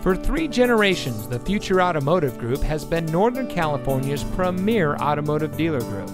For three generations, the Future Automotive Group has been Northern California's premier automotive dealer group.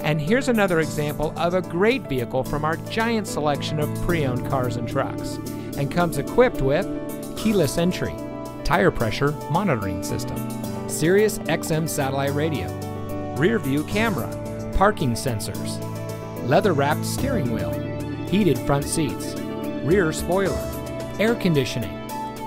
And here's another example of a great vehicle from our giant selection of pre-owned cars and trucks, and comes equipped with keyless entry, tire pressure monitoring system, Sirius XM satellite radio, rear view camera, parking sensors, leather-wrapped steering wheel, heated front seats, rear spoiler, air conditioning,